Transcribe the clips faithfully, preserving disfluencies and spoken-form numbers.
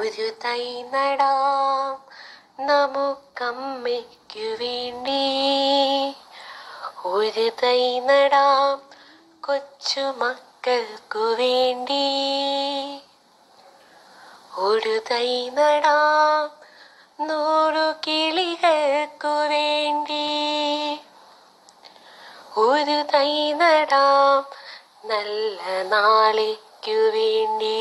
ഒരു തൈ നടാം നമുക്കമ്മയ്ക്കു വേണ്ടി. ഒരു തൈ നടാം കൊച്ചു മക്കൾക്കു വേണ്ടി. ഒരു തൈ നടാം നൂറു കിളികൾക്കു വേണ്ടി. ഒരു തൈ നടാം നല്ല നാളേക്കു വേണ്ടി.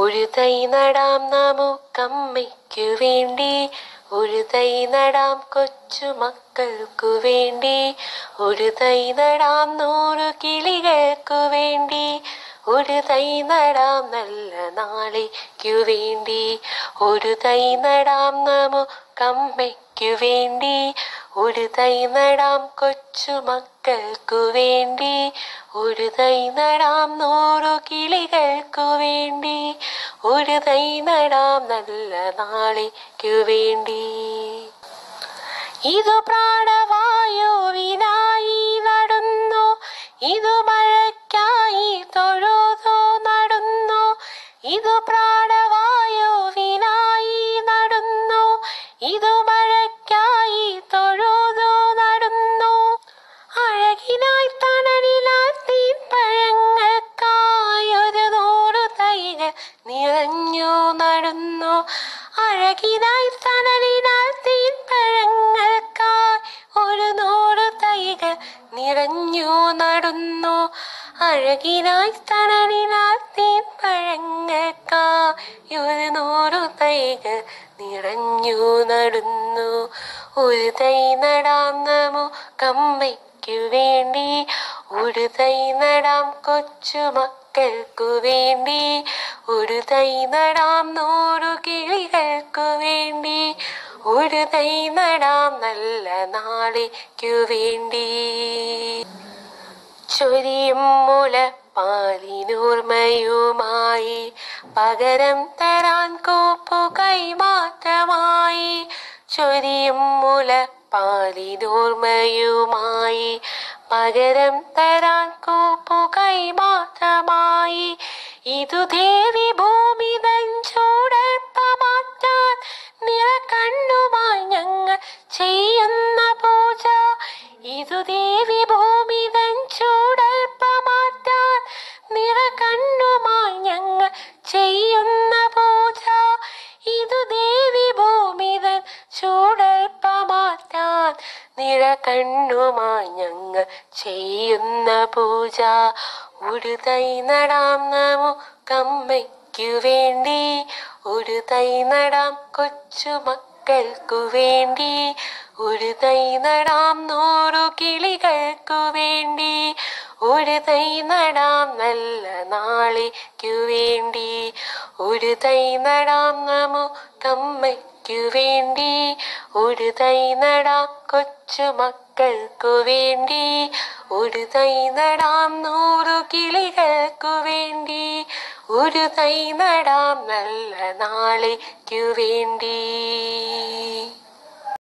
ഒരു തൈ നടാം നമുക്കമ്മയ്ക്കു വേണ്ടി. ഒരു തൈ നടാം കൊച്ചു മക്കൾക്കു വേണ്ടി. ഒരു തൈ നടാം നൂറു കിളികൾക്കു വേണ്ടി. ഒരു തൈ നടാം നല്ല നാളേക്കു വേണ്ടി. ഒരു തൈ നടാം നമുക്കമ്മയ്ക്കു വേണ്ടി. ഒരു തൈ നടാം കൊച്ചു മക്കൾക്കു വേണ്ടി. ഒരു തൈ നടാം നൂറു കിളികൾക്കു വേണ്ടി. ഒരു തൈ നടാം നല്ല നാളേക്കു വേണ്ടി. ഇതു പ്രാണവായുവിനായി നടന്നു, ഇതു മഴയ്ക്കായി തൊഴുതു നടന്നു. ഇതു പ്രാണവായുവിനായി നടന്നു, ഇതു മഴയ്ക്കായി തൊഴുതു നടന്നു. അഴകിനായി തണലിലാത്തി പഴങ്ങൾക്കായൊരു നൂറു തൈകൾ നിറഞ്ഞു നടന്നു. അഴകിനായി തണലിനാത്തി പഴങ്ങൾക്കായി ഒരു നൂറു തൈകൾ നിറഞ്ഞു നടന്നു. അഴകിനായി തണലിനാത്തി പഴങ്ങൾക്കായി ഒരു നൂറു തൈകൾ നിറഞ്ഞു നടന്നു. ഒരു തൈ നടാം നമുക്കമ്മയ്ക്കു വേണ്ടി. ഒരു തൈ നടാം കൊച്ചു മക്കൾക്കു വേണ്ടി. ഒരു തൈ നടാം നൂറു കിളികൾക്കു വേണ്ടി. ഒരു തൈ നടാം നല്ല നാളേക്കു വേണ്ടി. ചൊരിയും മുലപ്പാലിനോർമ്മയുമായി പകരം തരാൻ കോപ്പു കൈമാറ്റമായി. ചൊരിയും മുലപ്പാലിനോർമ്മയുമായി പകരം തരാൻ കോപ്പു കൈമാറ്റമായി. ഇതു ദേവി ഭൂമി തഞ്ചൂടൽപ്പമാറ്റാൻ നിറക്കണ്ണുമായി ഞങ്ങൾ ചെയ്യുന്ന പൂജ. ഇതു ദേവി ഭൂമി തഞ്ചൂടൽപ്പമാറ്റാൻ നിറക്കണ്ണുമായി ഞങ്ങൾ ചെയ്യുന്ന പൂജ. ഇതു ദേവി ഭൂമി തഞ്ചൂടൽപ്പമാറ്റാൻ നിറക്കണ്ണുമായി ഞങ്ങൾ ചെയ്യുന്ന പൂജ. ഒരു തൈ നടാം നമുക്കമ്മയ്ക്കു വേണ്ടി. ഒരു തൈ നടാം കൊച്ചു മക്കൾക്കു വേണ്ടി. ഒരു തൈ നടാം നൂറു കിളികൾക്കു വേണ്ടി. ഒരു തൈ നടാം നല്ല നാളേക്കു വേണ്ടി. ഒരു തൈ നടാം നമുക്കമ്മയ്ക്കു വേണ്ടി. ഒരു തൈ നടാം കൊച്ചു മക്കൾക്കു വേണ്ടി. ഒരു തൈ നടാം നൂറു കിളികൾക്കു വേണ്ടി. ഒരു തൈ നടാം നല്ല നാളേക്കു വേണ്ടി.